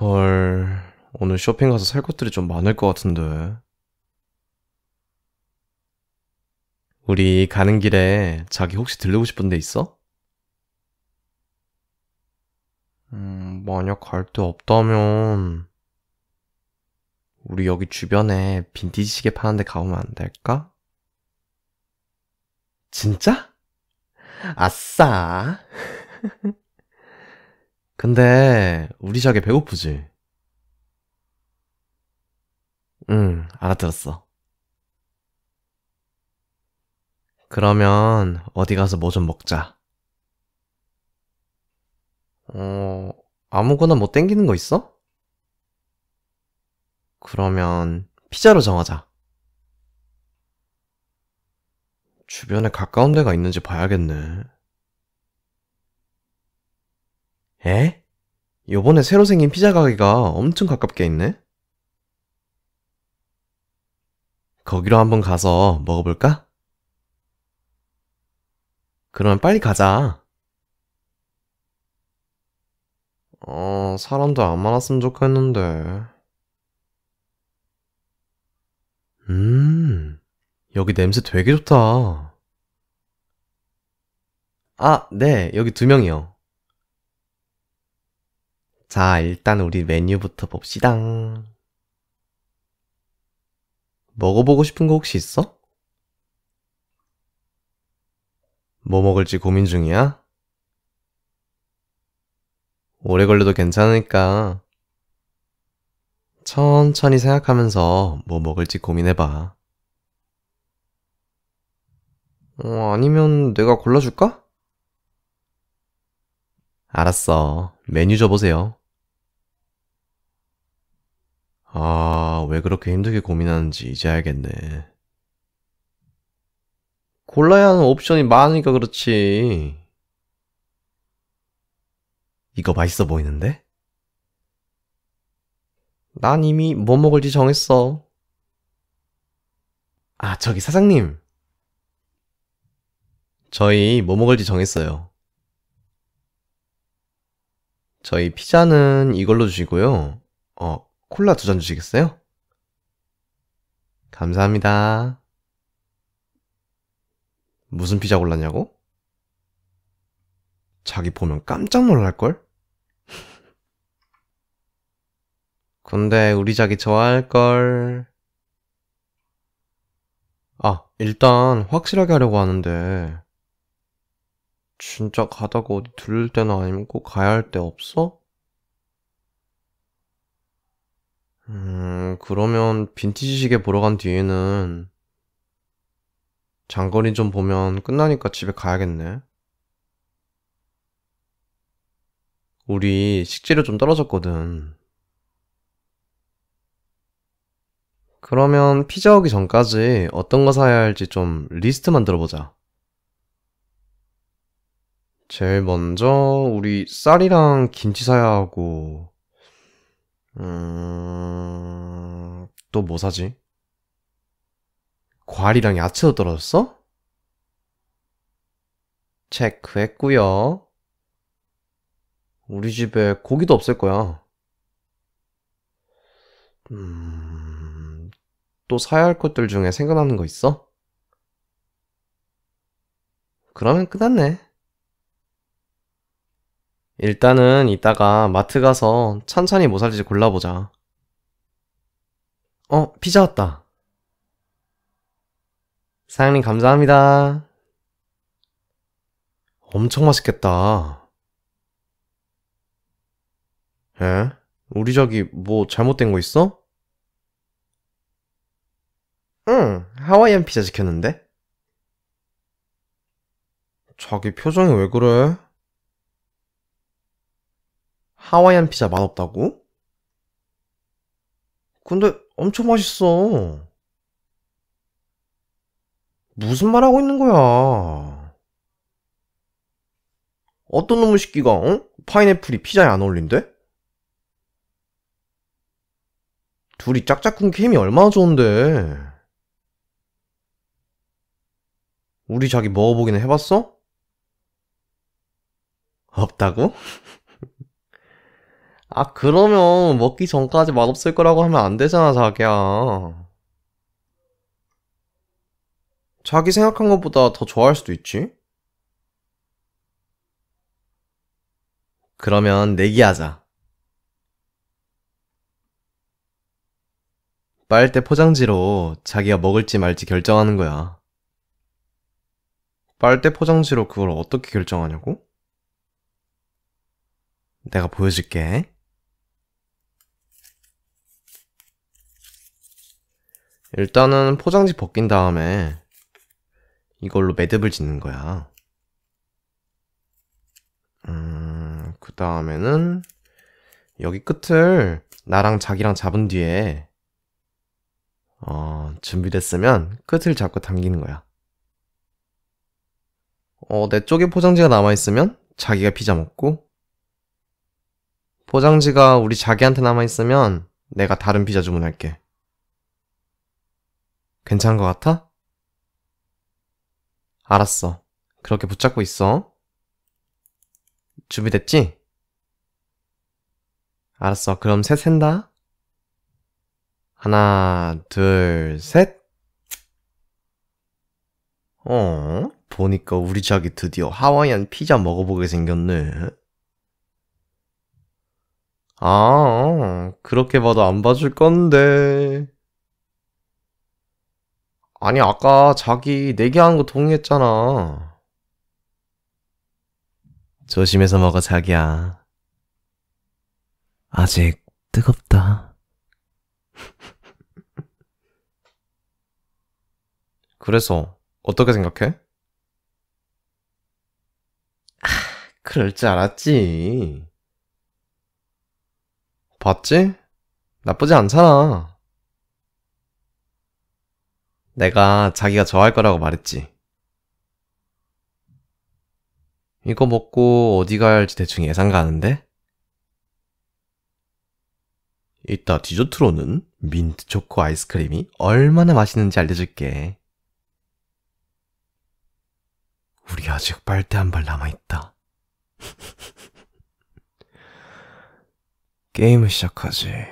헐, 오늘 쇼핑 가서 살 것들이 좀 많을 것 같은데. 우리 가는 길에 자기 혹시 들르고 싶은 데 있어? 만약 갈 데 없다면, 우리 여기 주변에 빈티지 시계 파는 데 가보면 안 될까? 진짜? 아싸! 근데, 우리 자기 배고프지? 응, 알아들었어. 그러면, 어디 가서 뭐 좀 먹자. 아무거나 뭐 땡기는 거 있어? 그러면, 피자로 정하자. 주변에 가까운 데가 있는지 봐야겠네. 에? 요번에 새로 생긴 피자 가게가 엄청 가깝게 있네? 거기로 한번 가서 먹어볼까? 그러면 빨리 가자. 사람들 안 많았으면 좋겠는데. 여기 냄새 되게 좋다. 아, 네, 여기 2명이요. 자, 일단 우리 메뉴부터 봅시다. 먹어보고 싶은 거 혹시 있어? 뭐 먹을지 고민 중이야? 오래 걸려도 괜찮으니까 천천히 생각하면서 뭐 먹을지 고민해봐. 아니면 내가 골라줄까? 알았어. 메뉴 줘보세요. 아, 왜 그렇게 힘들게 고민하는지 이제 알겠네. 골라야 하는 옵션이 많으니까 그렇지. 이거 맛있어 보이는데? 난 이미 뭐 먹을지 정했어. 아, 저기 사장님. 저희 뭐 먹을지 정했어요. 저희 피자는 이걸로 주시고요. 콜라 2잔 주시겠어요? 감사합니다. 무슨 피자 골랐냐고? 자기 보면 깜짝 놀랄걸? 근데 우리 자기 좋아할걸. 아, 일단 확실하게 하려고 하는데 진짜 가다가 어디 들릴 때나 아니면 꼭 가야 할 데 없어? 그러면 빈티지 시계 보러 간 뒤에는 장거리 좀 보면 끝나니까 집에 가야겠네. 우리 식재료 좀 떨어졌거든. 그러면 피자 오기 전까지 어떤 거 사야 할지 좀 리스트 만들어보자. 제일 먼저 우리 쌀이랑 김치 사야 하고, 또 뭐 사지? 과일이랑 야채도 떨어졌어? 체크했고요. 우리 집에 고기도 없을 거야. 또 사야 할 것들 중에 생각나는 거 있어? 그러면 끝났네. 일단은 이따가 마트 가서 찬찬히 뭐 살지 골라보자. 피자 왔다. 사장님 감사합니다. 엄청 맛있겠다. 에? 우리 저기 뭐 잘못된 거 있어? 응, 하와이안 피자 시켰는데? 자기 표정이 왜 그래? 하와이안 피자 맛없다고? 근데 엄청 맛있어. 무슨 말 하고 있는 거야? 어떤 놈의 새끼가, 파인애플이 피자에 안 어울린대? 둘이 짝짝꿍 케미 얼마나 좋은데. 우리 자기 먹어보기는 해봤어? 없다고? 아, 그러면 먹기 전까지 맛없을 거라고 하면 안 되잖아, 자기야. 자기 생각한 것보다 더 좋아할 수도 있지? 그러면 내기하자. 빨대 포장지로 자기가 먹을지 말지 결정하는 거야. 빨대 포장지로 그걸 어떻게 결정하냐고? 내가 보여줄게. 일단은 포장지 벗긴 다음에 이걸로 매듭을 짓는 거야. 그 다음에는 여기 끝을 나랑 자기랑 잡은 뒤에 준비됐으면 끝을 잡고 당기는 거야. 내 쪽에 포장지가 남아있으면 자기가 피자 먹고, 포장지가 우리 자기한테 남아있으면 내가 다른 피자 주문할게. 괜찮은 것 같아? 알았어. 그렇게 붙잡고 있어. 준비됐지? 알았어. 그럼 셋 센다. 하나, 둘, 셋. 보니까 우리 자기 드디어 하와이안 피자 먹어보게 생겼네. 아, 그렇게 봐도 안 봐줄 건데. 아니, 아까 자기 내기하는 거 동의했잖아. 조심해서 먹어, 자기야. 아직 뜨겁다. 그래서 어떻게 생각해? 아, 그럴 줄 알았지. 봤지? 나쁘지 않잖아. 내가 자기가 좋아할 거라고 말했지. 이거 먹고 어디 가야 할지 대충 예상 가는데? 이따 디저트로는 민트 초코 아이스크림이 얼마나 맛있는지 알려줄게. 우리 아직 빨대 한 발 남아있다. 게임을 시작하지.